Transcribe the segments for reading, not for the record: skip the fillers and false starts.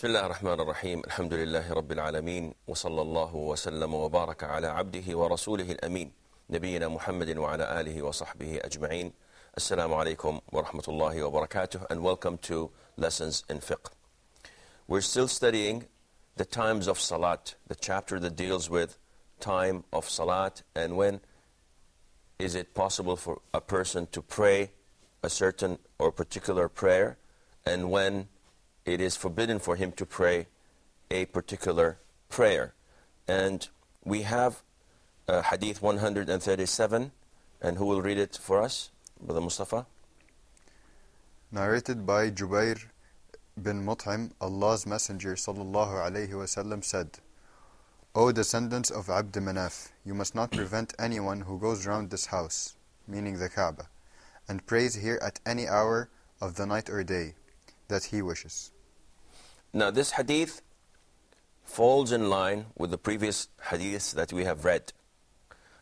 Bismillah ar-Rahman ar-Rahim, alhamdulillahi rabbil alameen, wa sallallahu wa sallam wa baraka ala abdihi wa rasulihi al-ameen, nabiyina Muhammadin wa ala alihi wa sahbihi ajma'een. As-salamu alaykum wa rahmatullahi wa barakatuh, and welcome to Lessons in Fiqh. We're still studying the times of Salat, the chapter that deals with time of Salat and when is it possible for a person to pray a certain or particular prayer, and when it is forbidden for him to pray a particular prayer. And we have Hadith 137, and who will read it for us? Brother Mustafa. Narrated by Jubayr ibn Mut'im, Allah's Messenger ﷺ said, "O descendants of 'Abd Manaf, you must not prevent anyone who goes round this house," meaning the Kaaba, "and prays here at any hour of the night or day that he wishes." Now, this hadith falls in line with the previous hadiths that we have read,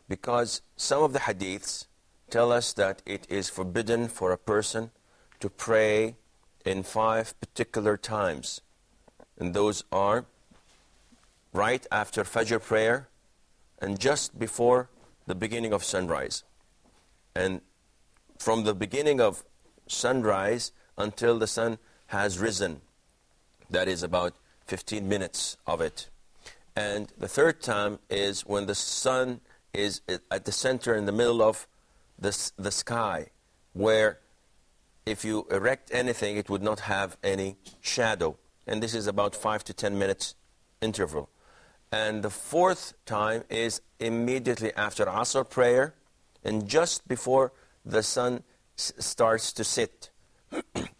because some of the hadiths tell us that it is forbidden for a person to pray in 5 particular times, and those are right after Fajr prayer and just before the beginning of sunrise. And from the beginning of sunrise until the sun has risen, that is about 15 minutes of it. And the third time is when the sun is at the center, in the middle of the sky, where if you erect anything, it would not have any shadow. And this is about 5 to 10 minutes interval. And the fourth time is immediately after Asr prayer and just before the sun starts to sit.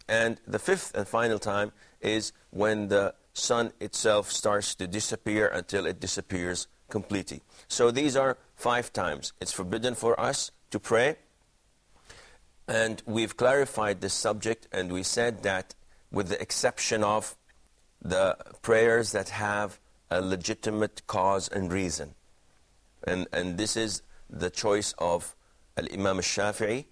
And the fifth and final time is when the sun itself starts to disappear until it disappears completely. So these are 5 times it's forbidden for us to pray. And we've clarified this subject, and we said that with the exception of the prayers that have a legitimate cause and reason. And this is the choice of Al-Imam Shafi'i,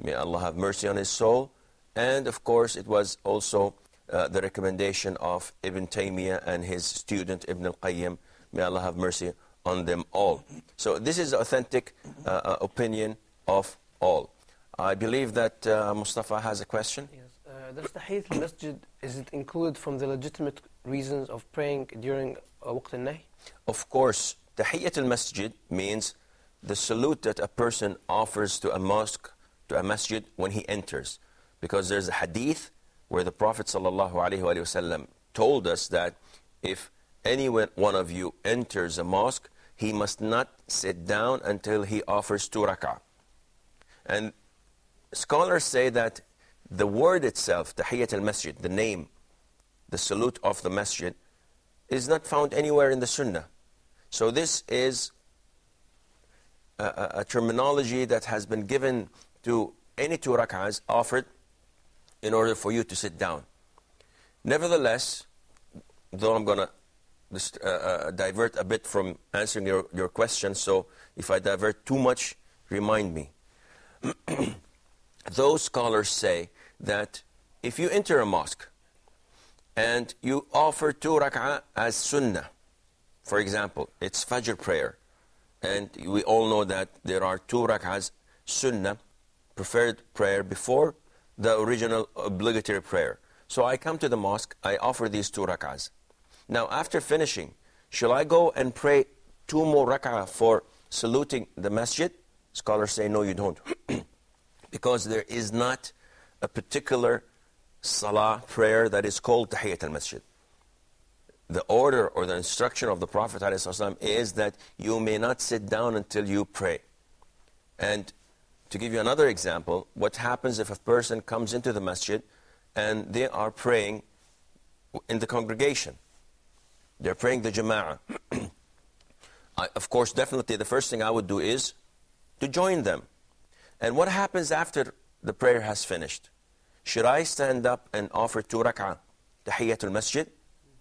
may Allah have mercy on his soul. And of course, it was also the recommendation of Ibn Taymiyyah and his student Ibn al-Qayyim. May Allah have mercy on them all. So this is the authentic opinion of all. I believe that Mustafa has a question. Yes. The tahiyyat al-masjid, is it included from the legitimate reasons of praying during waqt al-nahy? Of course. Tahiyyat al-masjid means the salute that a person offers to a mosque, to a masjid, when he enters. Because there's a hadith where the Prophet ﷺ told us that if any one of you enters a mosque, he must not sit down until he offers 2 rak'ah. And scholars say that the word itself, tahiyyat al-masjid, the name, the salute of the masjid, is not found anywhere in the sunnah. So this is a terminology that has been given to any 2 rak'ahs offered in order for you to sit down. Nevertheless, though I'm going to divert a bit from answering your question, so if I divert too much, remind me. Those scholars say that if you enter a mosque and you offer 2 rak'ah as sunnah, for example, it's Fajr prayer, and we all know that there are 2 rak'ahs sunnah, preferred prayer, before the original obligatory prayer. So I come to the mosque, I offer these 2 rak'ahs. Now, after finishing, shall I go and pray 2 more rak'ah for saluting the masjid? Scholars say, no, you don't. because there is not a particular salah prayer that is called tahiyyat al-masjid. The order or the instruction of the Prophet ﷺ is that you may not sit down until you pray. And to give you another example, what happens if a person comes into the masjid and they are praying in the congregation? They're praying the jama'ah. Of course, definitely the first thing I would do is to join them. And what happens after the prayer has finished? Should I stand up and offer 2 rak'ah, tahiyyat al-masjid?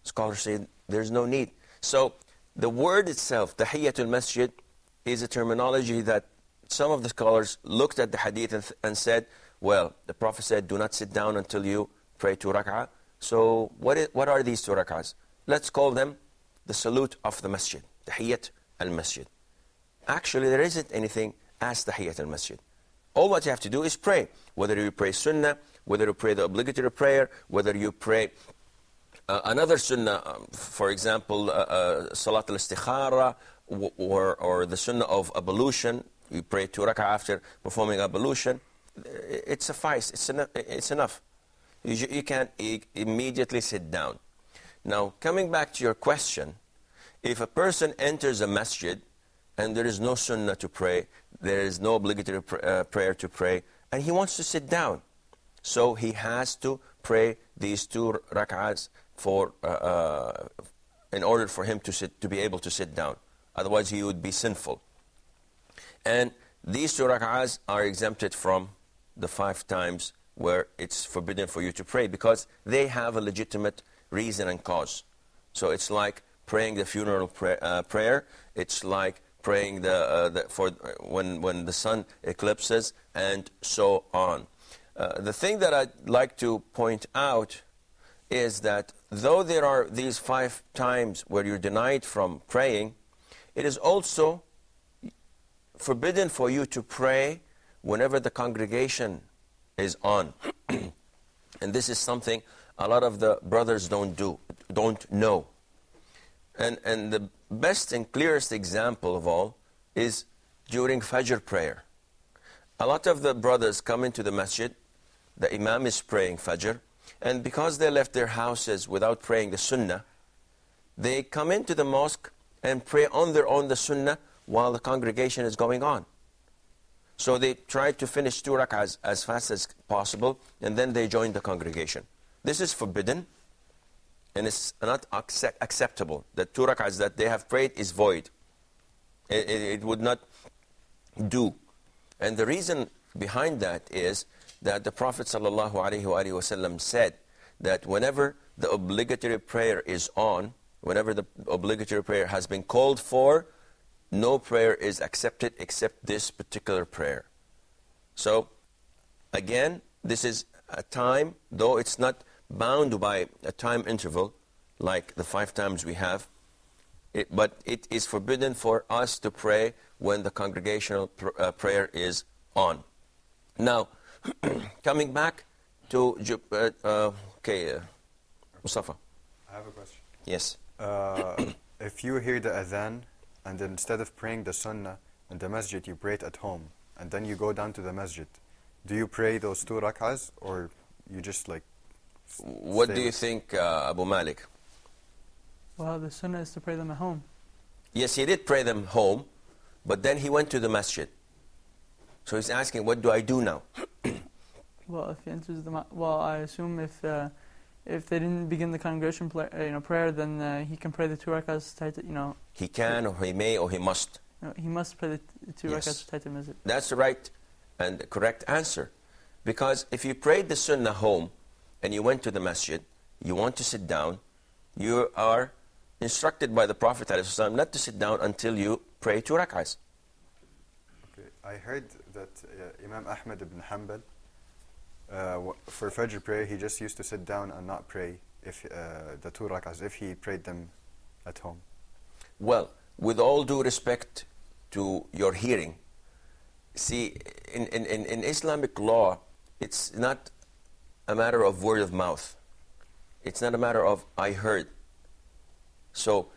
Scholars say there's no need. So the word itself, tahiyyat al-masjid, is a terminology that some of the scholars looked at the hadith and said, well, the Prophet said, do not sit down until you pray 2 rak'ah. So what are these 2 rak'ahs? Let's call them the salute of the masjid, tahiyyat al-masjid. Actually, there isn't anything as tahiyyat al-masjid. All what you have to do is pray. Whether you pray sunnah, whether you pray the obligatory prayer, whether you pray another sunnah, for example, Salat al-Istikharah, or the sunnah of ablution. You pray 2 rak'ah after performing ablution. It suffices. It's enough. You can't immediately sit down. Now, coming back to your question, if a person enters a masjid and there is no sunnah to pray, there is no obligatory prayer to pray, and he wants to sit down, so he has to pray these 2 rak'ahs in order for him to be able to sit down. Otherwise, he would be sinful. And these 2 rak'ahs are exempted from the 5 times where it's forbidden for you to pray, because they have a legitimate reason and cause. So it's like praying the funeral prayer. It's like praying when the sun eclipses, and so on. The thing that I'd like to point out is that though there are these 5 times where you're denied from praying, it is also forbidden for you to pray whenever the congregation is on. And this is something a lot of the brothers don't know. And the best and clearest example of all is during Fajr prayer. A lot of the brothers come into the masjid, the imam is praying Fajr, and because they left their houses without praying the sunnah, they come into the mosque and pray on their own the sunnah while the congregation is going on. So they try to finish 2 rak'ahs as fast as possible, and then they join the congregation. This is forbidden, and it's not acceptable. The 2 rak'ahs that they have prayed is void. It would not do. And the reason behind that is that the Prophet ﷺ said that whenever the obligatory prayer is on, whenever the obligatory prayer has been called for, no prayer is accepted except this particular prayer. So, again, this is a time, though it's not bound by a time interval, like the 5 times we have, but it is forbidden for us to pray when the congregational prayer is on. Now, coming back to... Mustafa. I have a question. Yes. If you hear the adhan, and instead of praying the sunnah in the masjid, you pray it at home, and then you go down to the masjid, do you pray those 2 rak'ahs, or you just like... What do you think, Abu Malik? Well, the sunnah is to pray them at home. Yes, he did pray them home, but then he went to the masjid. So he's asking, what do I do now? Well, if he enters the I assume if they didn't begin the congregation prayer, then he can pray the 2 rak'ahs tied, He can, or he may, or he must. No, he must pray the 2 rak'ahs tied to masjid. That's the right and the correct answer. Because if you prayed the sunnah home and you went to the masjid, you want to sit down, you are instructed by the Prophet ﷺ not to sit down until you pray 2 rak'ahs. Okay. I heard that Imam Ahmad ibn Hanbal, for Fajr prayer, he just used to sit down and not pray if the 2 rak'ahs, if he prayed them at home. Well, with all due respect to your hearing, see, in Islamic law, it's not a matter of word of mouth. It's not a matter of I heard. So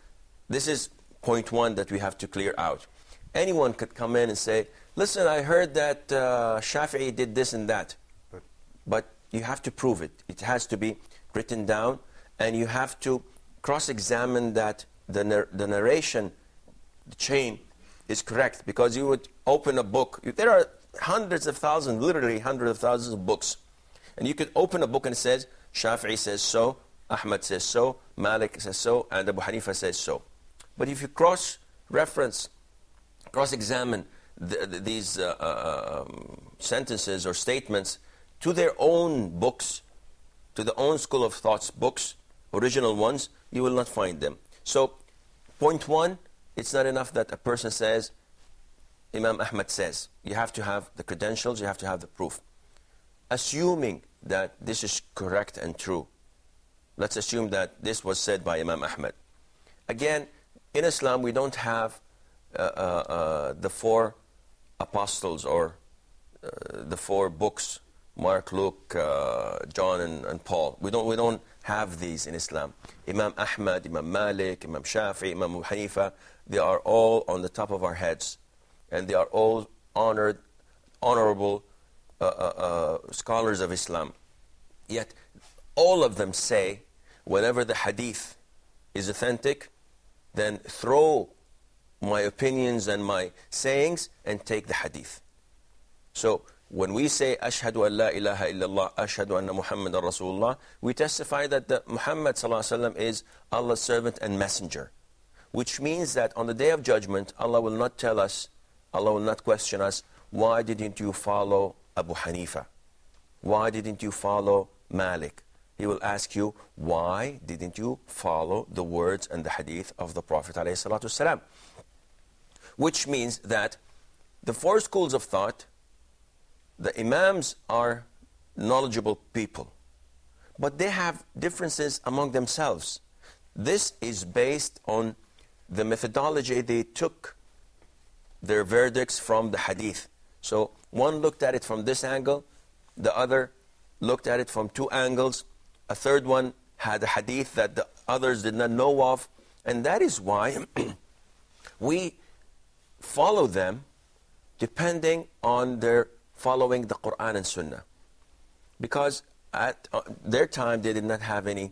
this is point 1 that we have to clear out. Anyone could come in and say, listen, I heard that Shafi'i did this and that. But you have to prove it. It has to be written down, and you have to cross-examine that the narration, the chain, is correct. Because you would open a book. There are hundreds of thousands, literally hundreds of thousands of books. And you could open a book and it says, Shafi'i says so, Ahmad says so, Malik says so, and Abu Hanifa says so. But if you cross-reference, cross-examine these sentences or statements to their own books, to their own school of thoughts books, original ones, you will not find them. So, point one, it's not enough that a person says, Imam Ahmad says. You have to have the credentials, you have to have the proof. Assuming that this is correct and true. Let's assume that this was said by Imam Ahmad. Again, in Islam, we don't have the four apostles or the four books, Mark, Luke, John, and Paul. We don't have these in Islam. Imam Ahmad, Imam Malik, Imam Shafi'i, Imam Muhaifa, they are all on the top of our heads. And they are all honored, honorable scholars of Islam. Yet, all of them say, whenever the hadith is authentic, then throw my opinions and my sayings and take the hadith. So, when we say, Ashadu an la ilaha illallah, Ashadu anna Muhammad al Rasulullah, we testify that the Muhammad ﷺ is Allah's servant and messenger. Which means that on the Day of Judgment, Allah will not tell us, Allah will not question us, why didn't you follow Abu Hanifa? Why didn't you follow Malik? He will ask you, why didn't you follow the words and the hadith of the Prophet alayhi salatu wassalam? Which means that the four schools of thought, the imams are knowledgeable people, but they have differences among themselves. This is based on the methodology they took their verdicts from the hadith. So one looked at it from this angle, the other looked at it from two angles, a third one had a hadith that the others did not know of, and that is why we follow them depending on their following the Quran and Sunnah. Because at their time, they did not have any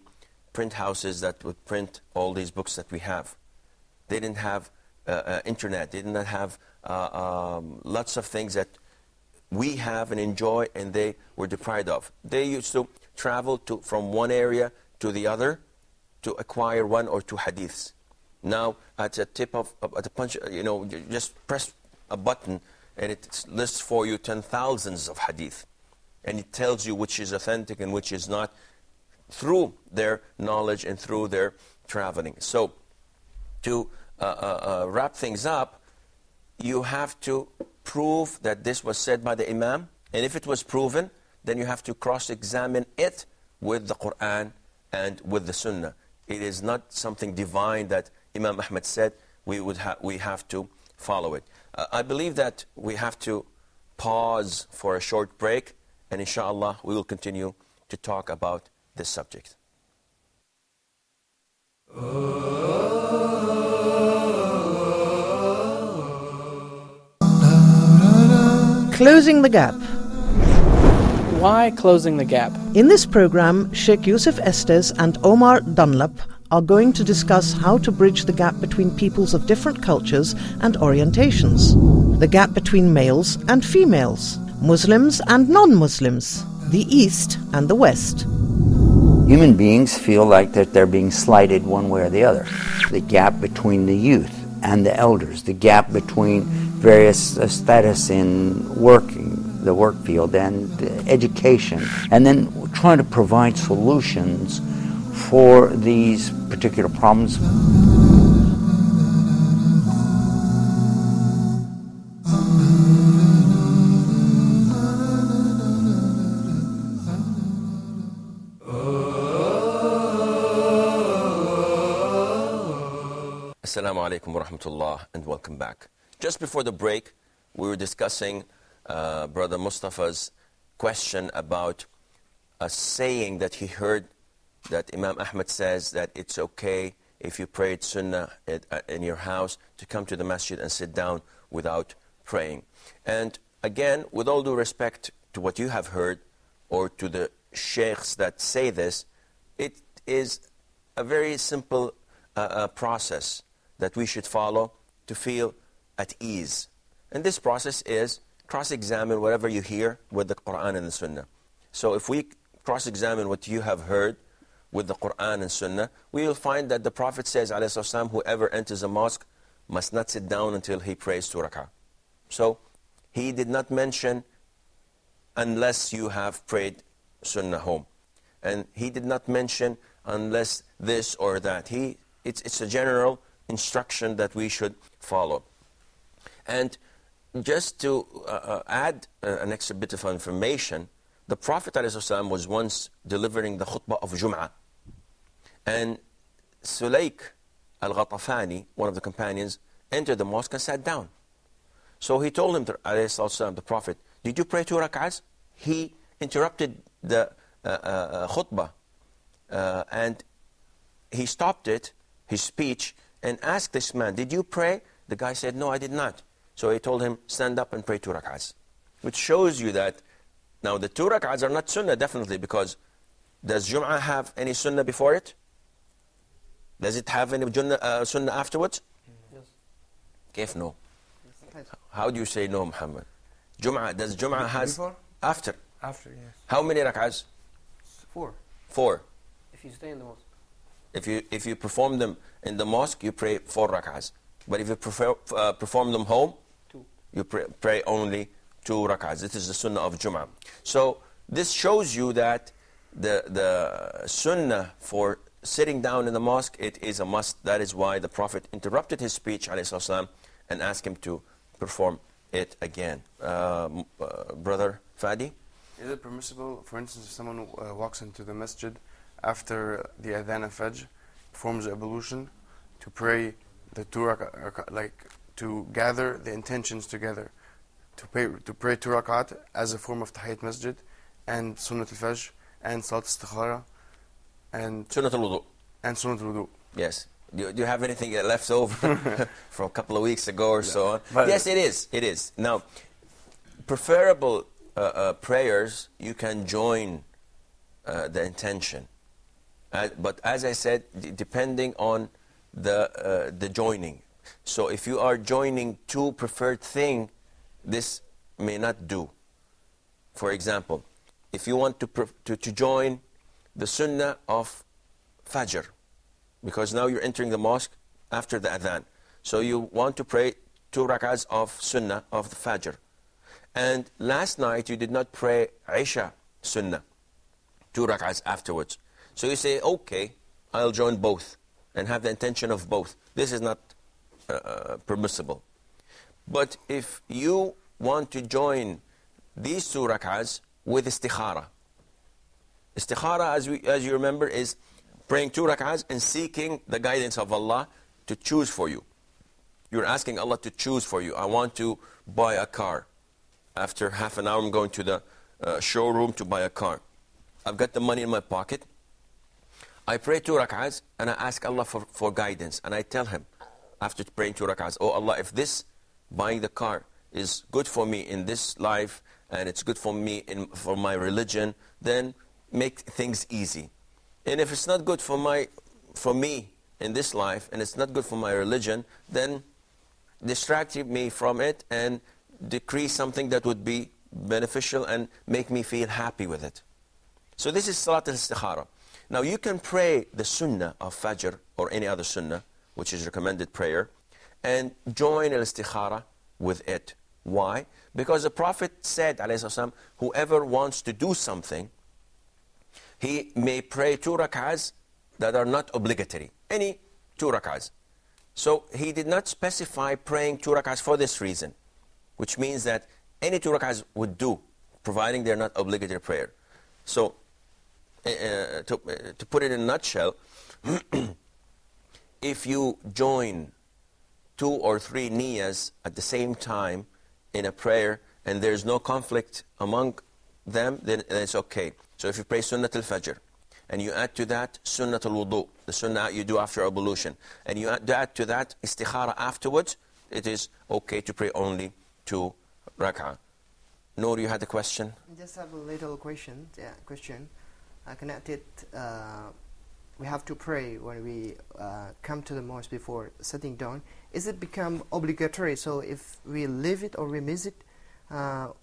print houses that would print all these books that we have. They didn't have internet. They did not have lots of things that we have and enjoy and they were deprived of. They used to travel from one area to the other to acquire one or two hadiths. Now, at the tip of at the punch, you know, you just press a button, and it lists for you 10,000s of hadith. And it tells you which is authentic and which is not through their knowledge and through their traveling. So, to wrap things up, you have to prove that this was said by the Imam. And if it was proven, then you have to cross-examine it with the Quran and with the Sunnah. It is not something divine that Imam Ahmad said. We have to follow it. I believe that we have to pause for a short break, and inshallah we will continue to talk about this subject. Closing the gap. Why closing the gap? In this program, Sheikh Yusuf Estes and Omar Dunlap are going to discuss how to bridge the gap between peoples of different cultures and orientations, the gap between males and females, Muslims and non-Muslims, the East and the West. Human beings feel like that they're being slighted one way or the other. The gap between the youth and the elders, the gap between various status in working, the work field and education, and then trying to provide solutions for these particular problems. As-salamu alaykum wa rahmatullah, and welcome back. Just before the break, we were discussing Brother Mustafa's question about a saying that he heard that Imam Ahmad says that it's okay if you prayed Sunnah in your house to come to the masjid and sit down without praying. And again, with all due respect to what you have heard or to the sheikhs that say this, it is a very simple process that we should follow to feel at ease. And this process is cross-examine whatever you hear with the Quran and the Sunnah. So if we cross-examine what you have heard with the Quran and Sunnah, we will find that the Prophet says, alayhi salatu wassalam, whoever enters a mosque must not sit down until he prays 2 rak'ah. So he did not mention unless you have prayed Sunnah home. And he did not mention unless this or that. It's a general instruction that we should follow. And just to add an extra bit of information, the Prophet ﷺ was once delivering the khutbah of Jum'ah. And Sulayk al-Ghattafani, one of the companions, entered the mosque and sat down. So he told him, the Prophet, did you pray 2 rak'ahs? He interrupted the khutbah and he stopped it, his speech, and asked this man, did you pray? The guy said, no, I did not. So he told him, stand up and pray 2 rak'ahs. Which shows you that, now the 2 rak'ahs are not sunnah, definitely, because does Jum'ah have any sunnah before it? Does it have any sunnah afterwards? Yes. Kif, no. Yes. How do you say no, Muhammad? Jum'ah, does Jum'ah has before? After? After, yes. How many rak'ahs? 4. 4. If you stay in the mosque. If you perform them in the mosque, you pray 4 rak'ahs. But if you perform them home, you pray only 2 rak'ahs. This is the sunnah of Jum'ah. So this shows you that the sunnah for sitting down in the mosque, it is a must. That is why the Prophet interrupted his speech, alayhi salatu wassalam, and asked him to perform it again. Brother Fadi? Is it permissible, for instance, if someone walks into the masjid after the adhan of Fajr, performs ablution, to pray the 2 rak'ah, like to gather the intentions together, to pray 2 rak'ahs as a form of tahiyyat al-masjid and Sunnat al-Fajr and Salat al-Istikharah and Sunnat al-Wudu. And Sunnat al-Wudu. Yes. Do you have anything left over from a couple of weeks ago or so on? But yes, it is. It is. Now, preferable prayers, you can join the intention. But as I said, depending on the joining. So if you are joining 2 preferred things, this may not do. For example, if you want to join the sunnah of Fajr, because now you're entering the mosque after the adhan, so you want to pray 2 rak'ahs of sunnah of the Fajr. And last night you did not pray Isha sunnah, 2 rak'ahs afterwards. So you say, okay, I'll join both and have the intention of both. This is not permissible. But if you want to join these 2 rak'ahs with istikhara, as you remember, is praying 2 rak'ahs and seeking the guidance of Allah to choose for you. You're asking Allah to choose for you. I want to buy a car. After half an hour, I'm going to the showroom to buy a car. I've got the money in my pocket. I pray 2 rak'ahs and I ask Allah for guidance, and I tell him after praying 2 rak'ahs, oh Allah, if this buying the car is good for me in this life and it's good for me for my religion, then make things easy. And if it's not good for me in this life and it's not good for my religion, then distract me from it and decrease something that would be beneficial and make me feel happy with it. So this is Salat al-Istikharah. Now you can pray the sunnah of Fajr or any other sunnah, which is recommended prayer, and join al-istikhara with it. Why? Because the Prophet said, alayhi salatu wassalam, whoever wants to do something, he may pray 2 rak'ahs that are not obligatory. Any 2 rak'ahs. So he did not specify praying 2 rak'ahs for this reason, which means that any 2 rak'ahs would do, providing they're not obligatory prayer. So to put it in a nutshell, if you join 2 or 3 niyyahs at the same time in a prayer and there's no conflict among them, then it's okay. So if you pray Sunnat al-Fajr and you add to that Sunnat al-Wudu, the sunnah you do after ablution, and you add to that istikhara afterwards, it is okay to pray only to rak'ah. Noor, you had a question? I just have a little question. Yeah, question connected. We have to pray when we come to the mosque before sitting down. Is it become obligatory? So if we leave it or we miss it,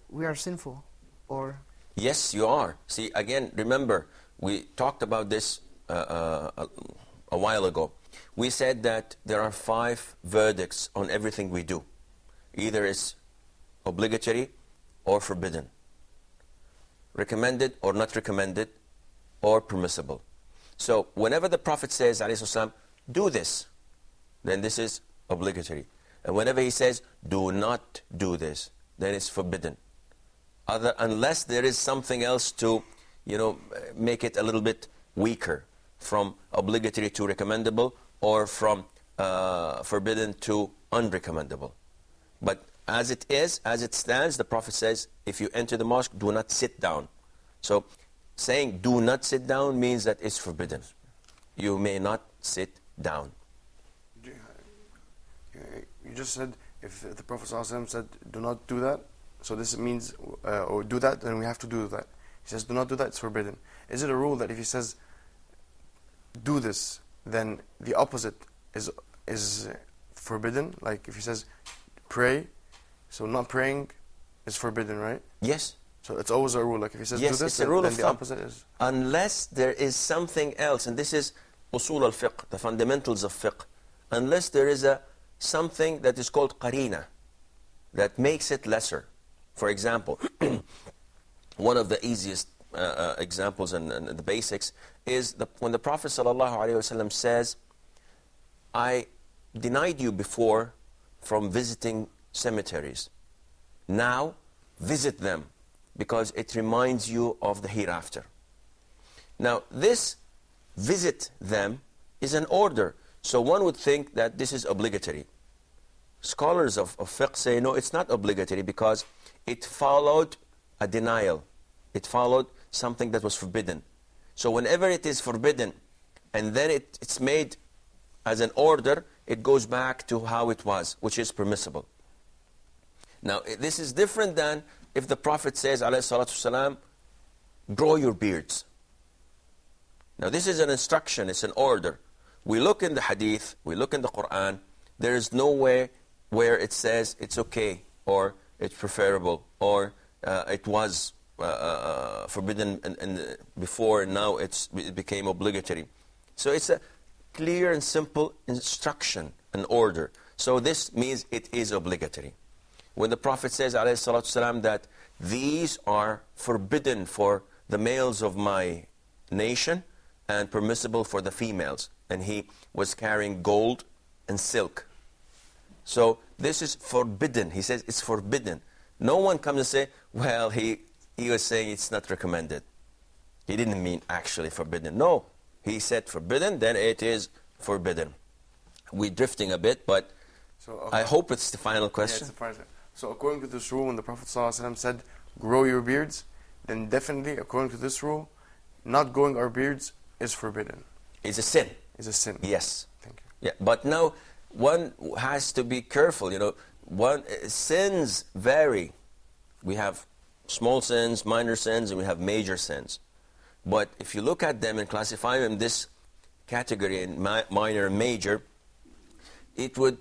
we are sinful, or? Yes, you are. See, again, remember, we talked about this a while ago. We said that there are 5 verdicts on everything we do. Either it's obligatory or forbidden, recommended or not recommended, or permissible. So whenever the Prophet says, alayhi salatu wassalam, do this, then this is obligatory. And whenever he says, do not do this, then it's forbidden. Unless there is something else to, you know, make it a little bit weaker, from obligatory to recommendable, or from forbidden to unrecommendable. But as it is, as it stands, the Prophet says, if you enter the mosque, do not sit down. So saying do not sit down means that it's forbidden. You may not sit down. You just said, if the Prophet ﷺ said, do not do that, so this means, or do that, then we have to do that. He says, do not do that, it's forbidden. Is it a rule that if he says, do this, then the opposite is forbidden? Like if he says, pray, so not praying is forbidden, right? Yes. So it's always a rule. Like if he says, yes, do this, it's a rule then of the thumb. Opposite is... Unless there is something else, and this is usul al-fiqh, the fundamentals of fiqh. Unless there is something that is called qareena, that makes it lesser. For example, one of the easiest examples and the basics is when the Prophet ﷺ says, I denied you before from visiting cemeteries. Now visit them because it reminds you of the hereafter. Now this visit them is an order, so one would think that this is obligatory. Scholars of fiqh say no, it's not obligatory because it followed a denial. It followed something that was forbidden. So whenever it is forbidden and then it's made as an order, it goes back to how it was, which is permissible. Now this is different than if the Prophet says, alayhi salatu wassalam, grow your beards. Now this is an instruction, it's an order. We look in the hadith, we look in the Quran, there is no way where it says it's okay, or it's preferable, or it was forbidden and before, and now it became obligatory. So it's a clear and simple instruction and order. So this means it is obligatory. When the Prophet says, alayhi salatu wassalam, that these are forbidden for the males of my nation and permissible for the females, and he was carrying gold and silk. So this is forbidden. He says it's forbidden. No one comes and say, well, he was saying it's not recommended. He didn't mean actually forbidden. No, he said forbidden, then it is forbidden. We're drifting a bit, but so, okay. I hope it's the final question. Yeah, it's the final. So according to this rule, when the Prophet ﷺ said, grow your beards, then definitely, according to this rule, not growing our beards is forbidden. It's a sin. It's a sin. Yes. Thank you. Yeah, but now, one has to be careful, you know. Sins vary. We have small sins, minor sins, and we have major sins. But if you look at them and classify them in this category, in minor and major, it would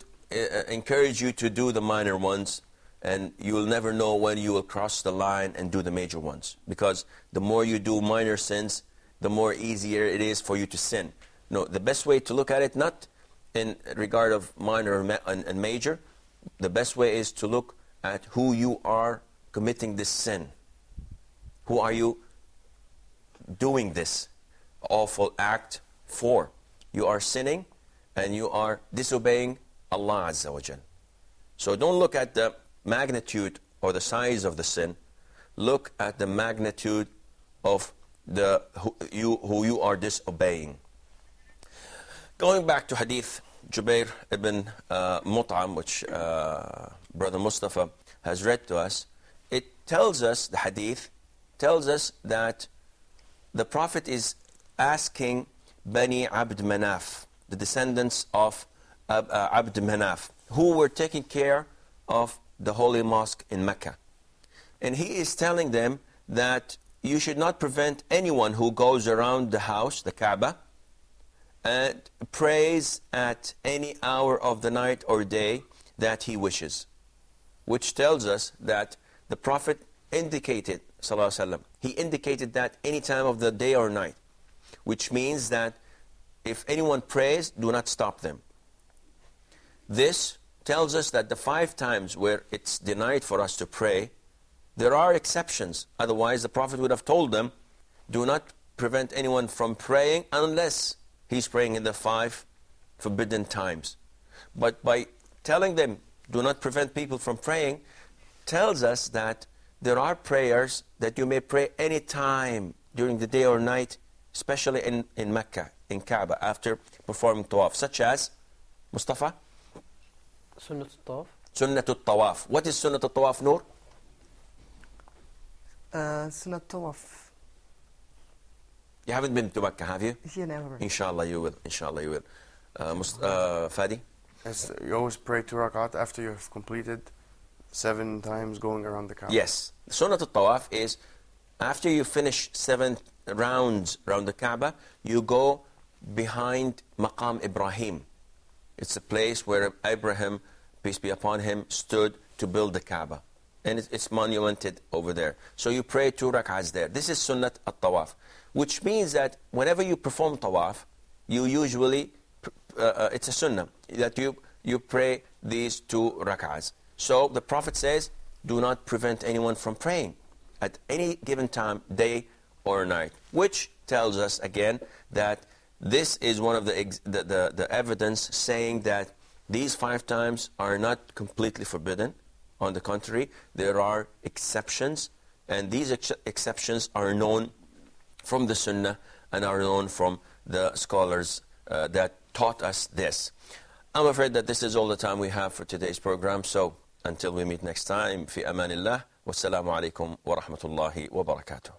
encourage you to do the minor ones, and you will never know when you will cross the line and do the major ones, because the more you do minor sins, the more easier it is for you to sin. No, the best way to look at it, not in regard of minor and major, the best way is to look at who you are committing this sin. Who are you doing this awful act for? You are sinning and you are disobeying Allah Azza wa Jalla. So don't look at the magnitude or the size of the sin. Look at the magnitude of the who you are disobeying. Going back to hadith Jubayr ibn Mut'im, which Brother Mustafa has read to us, it tells us, the hadith tells us that the Prophet is asking Bani 'Abd Manaf, the descendants of 'Abd Manaf, who were taking care of the holy mosque in Mecca. And he is telling them that you should not prevent anyone who goes around the house, the Kaaba, and prays at any hour of the night or day that he wishes. Which tells us that the Prophet indicated, sallallahu alaihi wasallam, he indicated that any time of the day or night. Which means that if anyone prays, do not stop them. This tells us that the 5 times where it's denied for us to pray, there are exceptions. Otherwise, the Prophet would have told them, do not prevent anyone from praying unless he's praying in the 5 forbidden times. But by telling them, do not prevent people from praying, tells us that there are prayers that you may pray any time during the day or night, especially in Mecca, in Kaaba, after performing tawaf, such as, Mustafa? Sunnat at tawaf. Sunnat at tawaf. What is Sunnat at tawaf, Noor? Sunnat at tawaf. You haven't been to Mecca, have you? Yeah, never. Inshallah you will. Inshallah you will. Fadi? Yes, you always pray 2 rak'at after you have completed 7 times going around the Kaaba. Yes. Sunnat at tawaf is after you finish 7 rounds around the Kaaba, you go behind Maqam Ibrahim. It's a place where Abraham, peace be upon him, stood to build the Kaaba. And it's monumented over there. So you pray 2 rak'ahs there. This is Sunnat at-Tawaf, which means that whenever you perform Tawaf, you usually, it's a Sunnah, that you pray these 2 rak'ahs. So the Prophet says, do not prevent anyone from praying at any given time, day or night. Which tells us again that this is one of the evidence saying that these 5 times are not completely forbidden. On the contrary, there are exceptions, and these exceptions are known from the Sunnah and are known from the scholars that taught us this. I'm afraid that this is all the time we have for today's program, so until we meet next time, fi amanillah, wassalamu alaykum wa rahmatullahi wa barakatuh.